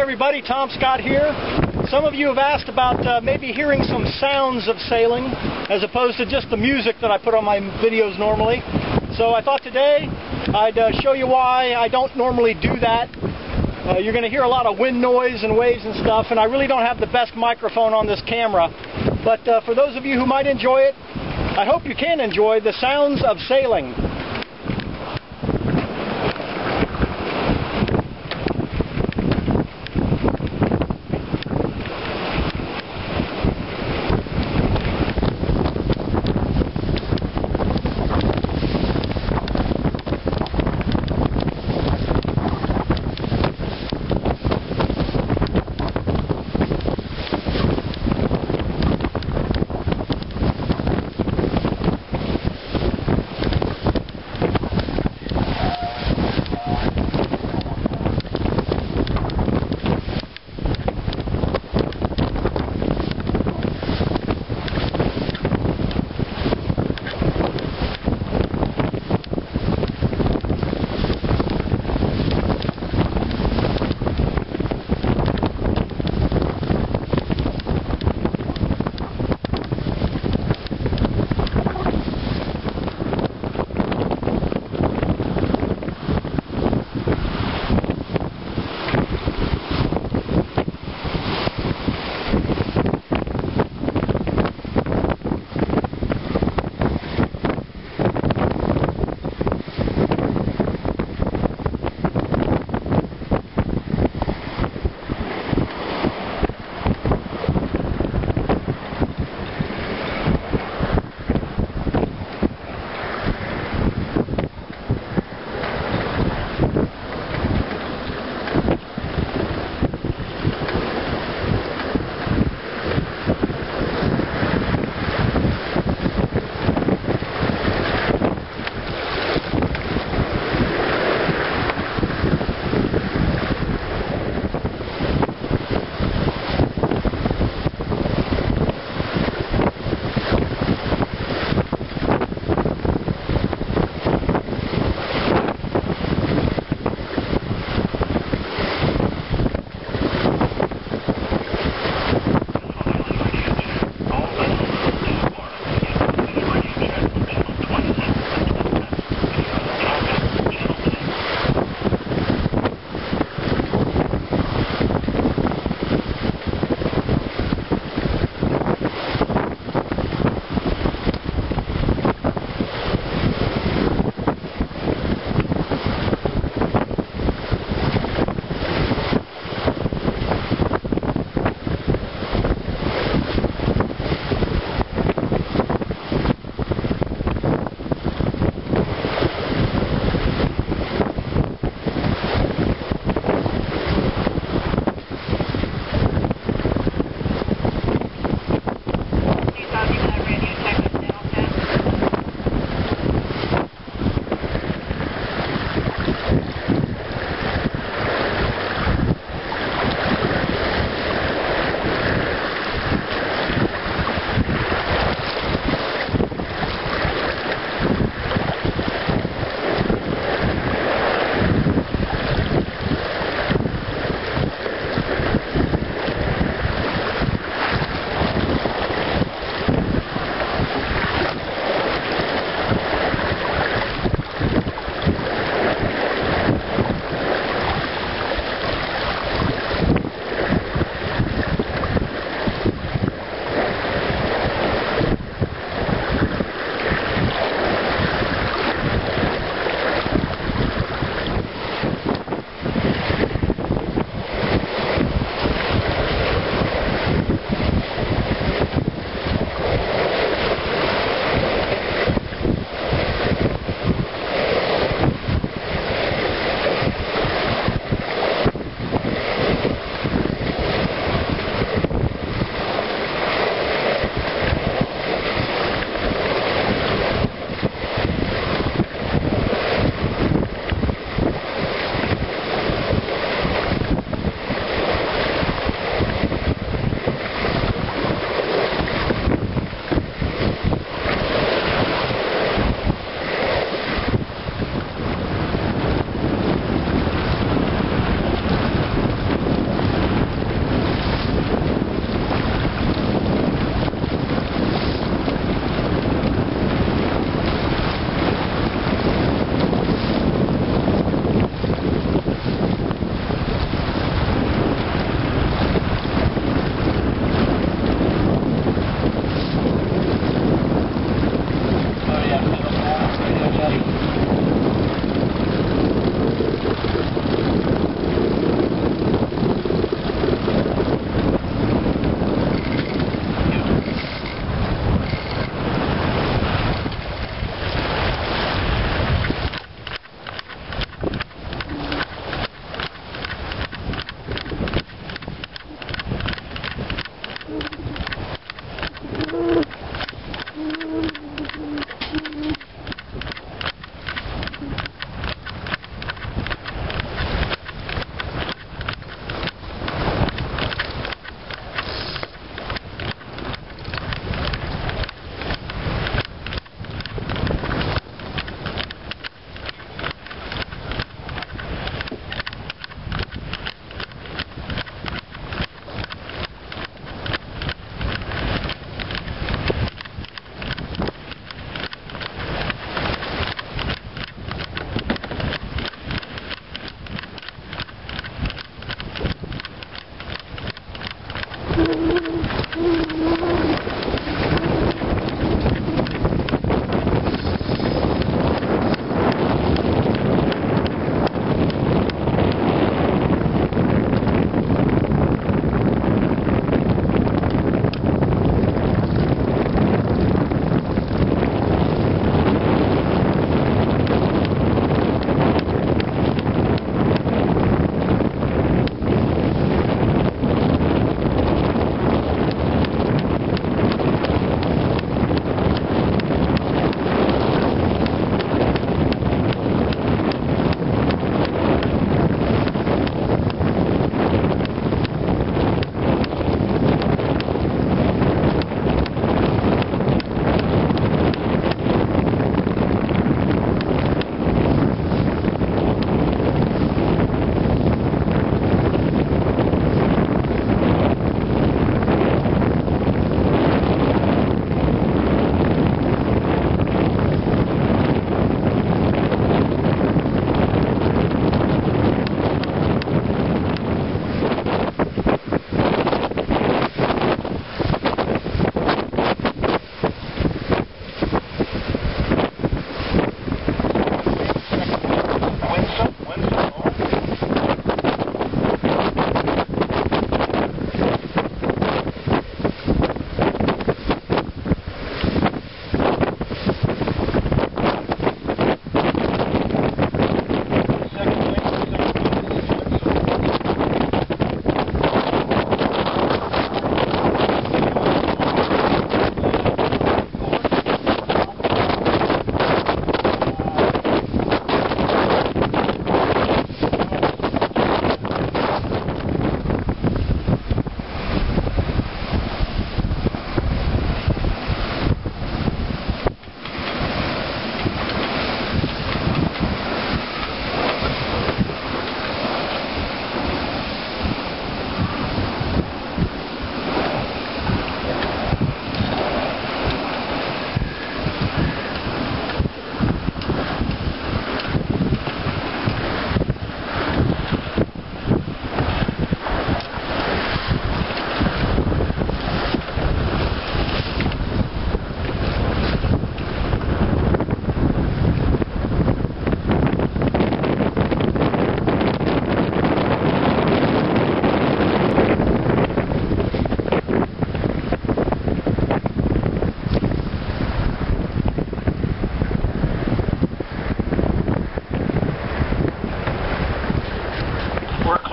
everybody, Tom Scott here. Some of you have asked about maybe hearing some sounds of sailing as opposed to just the music that I put on my videos normally. So I thought today I'd show you why I don't normally do that. You're going to hear a lot of wind noise and waves and stuff, and I really don't have the best microphone on this camera. But for those of you who might enjoy it, I hope you can enjoy the sounds of sailing.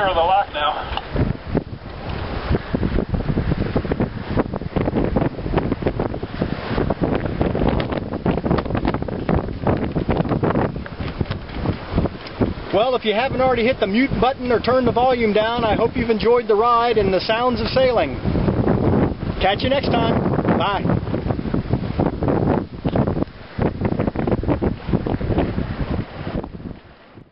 clear of the lock now. Well, if you haven't already hit the mute button or turned the volume down, I hope you've enjoyed the ride and the sounds of sailing. Catch you next time. Bye.